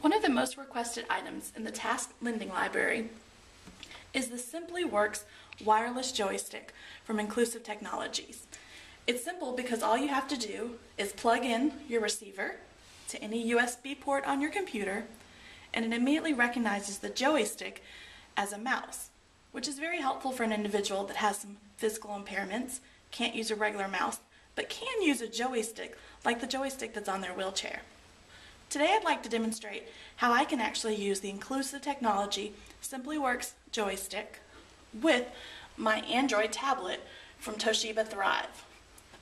One of the most requested items in the TASC Lending Library is the SimplyWorks wireless joystick from Inclusive Technologies. It's simple because all you have to do is plug in your receiver to any USB port on your computer, and it immediately recognizes the joystick as a mouse, which is very helpful for an individual that has some physical impairments, can't use a regular mouse, but can use a joystick like the joystick that's on their wheelchair. Today I'd like to demonstrate how I can actually use the Inclusive Technology SimplyWorks joystick with my Android tablet from Toshiba Thrive.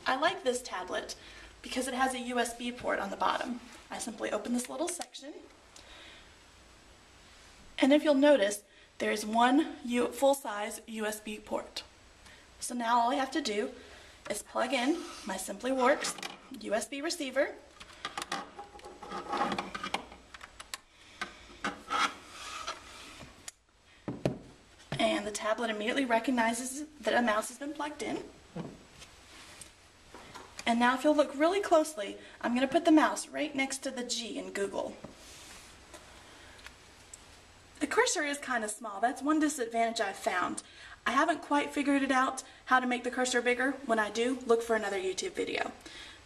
I like this tablet because it has a USB port on the bottom. I simply open this little section, and if you'll notice, there is one full-size USB port. So now all I have to do is plug in my SimplyWorks USB receiver, and the tablet immediately recognizes that a mouse has been plugged in. And now if you'll look really closely, I'm going to put the mouse right next to the G in Google. The cursor is kind of small. That's one disadvantage I've found. I haven't quite figured it out how to make the cursor bigger. When I do, look for another YouTube video.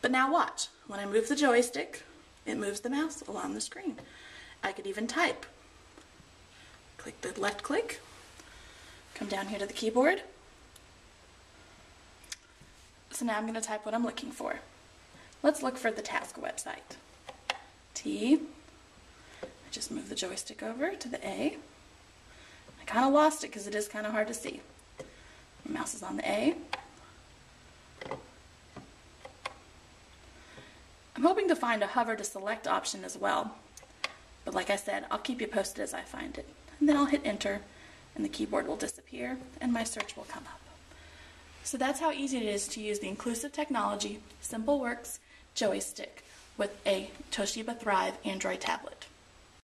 But now watch. When I move the joystick, it moves the mouse along the screen. I could even type. Click the left click. Come down here to the keyboard. So now I'm going to type what I'm looking for. Let's look for the TASC website. I just moved the joystick over to the A. I kind of lost it because it is kind of hard to see. My mouse is on the A. I'm hoping to find a hover to select option as well. But like I said, I'll keep you posted as I find it. And then I'll hit enter, and the keyboard will disappear, and my search will come up. So that's how easy it is to use the Inclusive Technology SimplyWorks joystick with a Toshiba Thrive Android tablet.